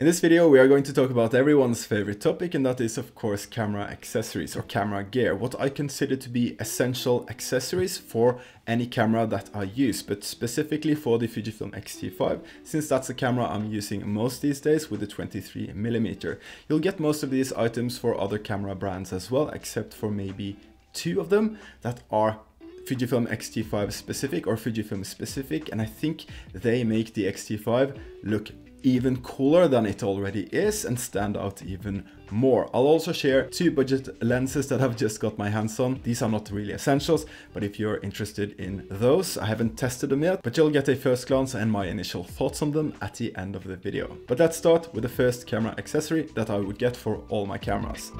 In this video, we are going to talk about everyone's favorite topic, and that is, of course, camera accessories or camera gear, what I consider to be essential accessories for any camera that I use, but specifically for the Fujifilm X-T5, since that's the camera I'm using most these days with the 23mm. You'll get most of these items for other camera brands as well, except for maybe two of them that are Fujifilm X-T5 specific or Fujifilm specific, and I think they make the X-T5 look even cooler than it already is and stand out even more. I'll also share two budget lenses that I've just got my hands on. These are not really essentials, but if you're interested in those, I haven't tested them yet, but you'll get a first glance and my initial thoughts on them at the end of the video. But let's start with the first camera accessory that I would get for all my cameras.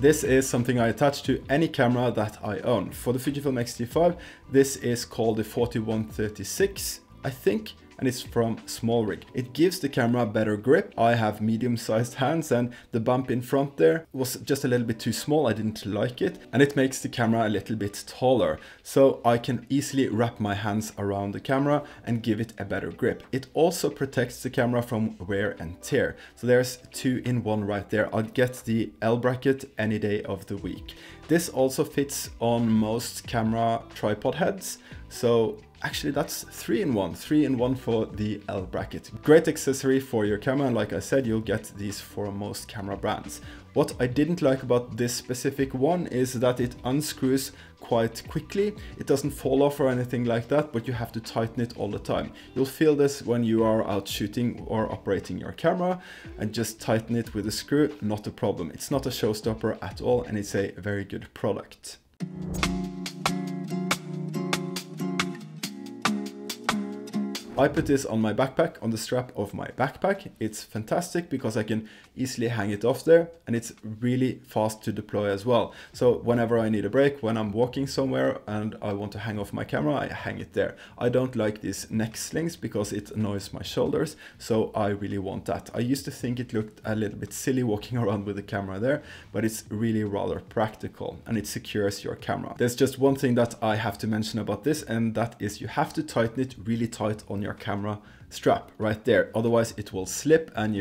This is something I attach to any camera that I own. For the Fujifilm X-T5, this is called the 4136, I think, and it's from Smallrig. It gives the camera better grip. I have medium-sized hands, and the bump in front there was just a little bit too small. I didn't like it, and it makes the camera a little bit taller, so I can easily wrap my hands around the camera and give it a better grip. It also protects the camera from wear and tear. So there's two in one right there. I'd get the L bracket any day of the week. This also fits on most camera tripod heads, so actually that's three in one for the L bracket. Great accessory for your camera, and like I said, you'll get these for most camera brands. What I didn't like about this specific one is that it unscrews quite quickly. It doesn't fall off or anything like that, but you have to tighten it all the time. You'll feel this when you are out shooting or operating your camera, and just tighten it with a screw, not a problem. It's not a showstopper at all, and it's a very good product. I put this on my backpack, on the strap of my backpack. It's fantastic because I can easily hang it off there, and it's really fast to deploy as well. So whenever I need a break, when I'm walking somewhere and I want to hang off my camera, I hang it there. I don't like these neck slings because it annoys my shoulders, so I really want that. I used to think it looked a little bit silly walking around with the camera there, but it's really rather practical, and it secures your camera. There's just one thing that I have to mention about this, and that is you have to tighten it really tight on your camera strap right there, otherwise it will slip and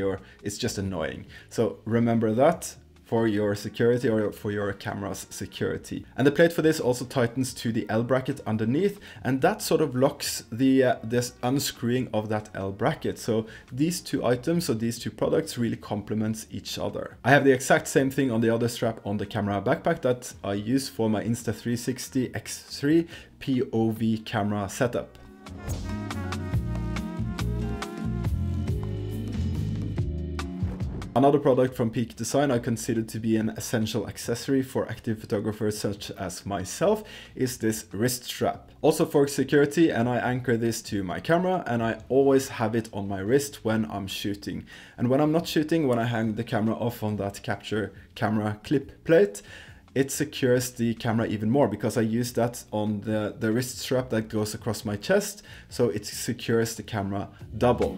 it's just annoying. So remember that for your security, or for your camera's security. And the plate for this also tightens to the L bracket underneath, and that sort of locks the this unscrewing of that L bracket. So these two items, or these two products, really complements each other. I have the exact same thing on the other strap on the camera backpack that I use for my Insta360 X3 POV camera setup. Another product from Peak Design I consider to be an essential accessory for active photographers such as myself is this wrist strap. Also for security, and I anchor this to my camera, and I always have it on my wrist when I'm shooting. And when I'm not shooting, when I hang the camera off on that capture camera clip plate, it secures the camera even more because I use that on the wrist strap that goes across my chest, so it secures the camera double.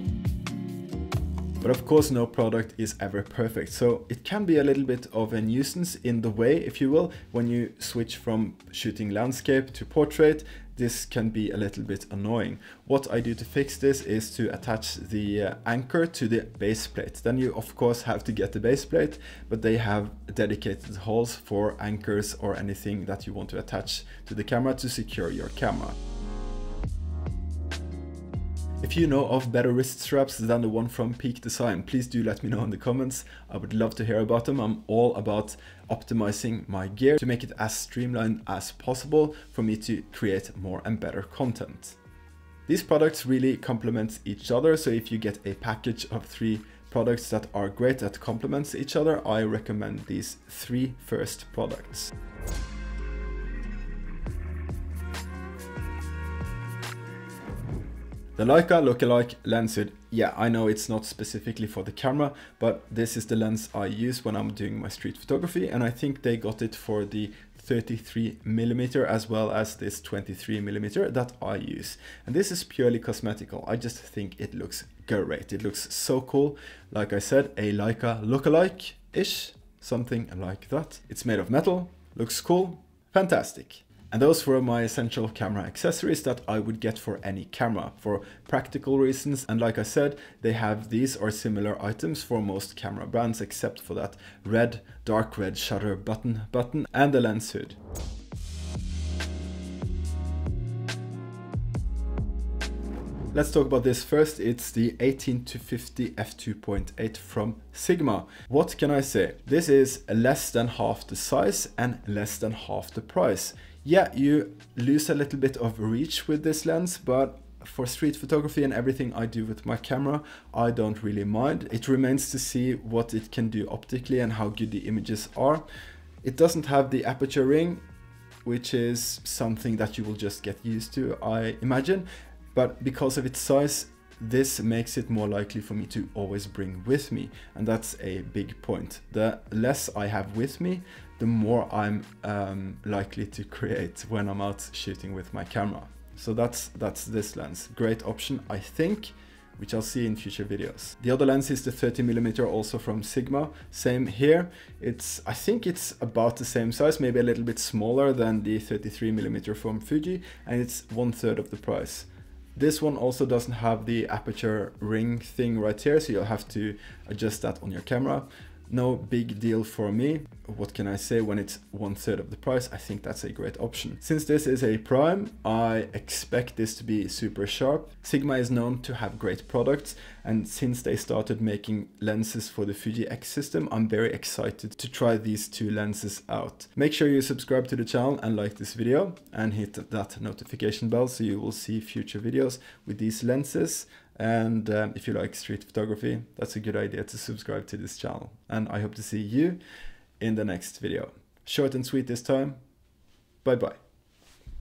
But of course, no product is ever perfect, so it can be a little bit of a nuisance in the way, if you will, when you switch from shooting landscape to portrait. This can be a little bit annoying. What I do to fix this is to attach the anchor to the base plate. Then you of course have to get the base plate, but they have dedicated holes for anchors or anything that you want to attach to the camera to secure your camera. If you know of better wrist straps than the one from Peak Design, please do let me know in the comments. I would love to hear about them. I'm all about optimizing my gear to make it as streamlined as possible for me to create more and better content. These products really complement each other, so if you get a package of three products that are great, that complements each other, I recommend these three first products. The Leica Lookalike lens hood. Yeah, I know it's not specifically for the camera, but this is the lens I use when I'm doing my street photography, and I think they got it for the 33mm as well as this 23mm that I use. And this is purely cosmetical. I just think it looks great. It looks so cool. Like I said, a Leica Lookalike-ish, something like that. It's made of metal, looks cool, fantastic. And those were my essential camera accessories that I would get for any camera for practical reasons. And like I said, they have these or similar items for most camera brands, except for that red, dark red shutter button and the lens hood. Let's talk about this first. It's the 18-50 f2.8 from Sigma. What can I say? This is less than half the size and less than half the price. Yeah, you lose a little bit of reach with this lens, but for street photography and everything I do with my camera, I don't really mind. It remains to see what it can do optically and how good the images are. It doesn't have the aperture ring, which is something that you will just get used to, I imagine. But because of its size, this makes it more likely for me to always bring with me. And that's a big point. The less I have with me, the more I'm likely to create when I'm out shooting with my camera. So that's this lens. Great option, I think, which I'll see in future videos. The other lens is the 30mm, also from Sigma. Same here. I think it's about the same size, maybe a little bit smaller than the 33mm from Fuji, and it's 1/3 of the price. This one also doesn't have the aperture ring thing right here, so you'll have to adjust that on your camera. No big deal for me. What can I say when it's 1/3 of the price? I think that's a great option. Since this is a prime, I expect this to be super sharp. Sigma is known to have great products, and since they started making lenses for the Fuji X system, I'm very excited to try these two lenses out. Make sure you subscribe to the channel and like this video and hit that notification bell so you will see future videos with these lenses. And if you like street photography, that's a good idea to subscribe to this channel. And I hope to see you in the next video. Short and sweet this time. Bye bye.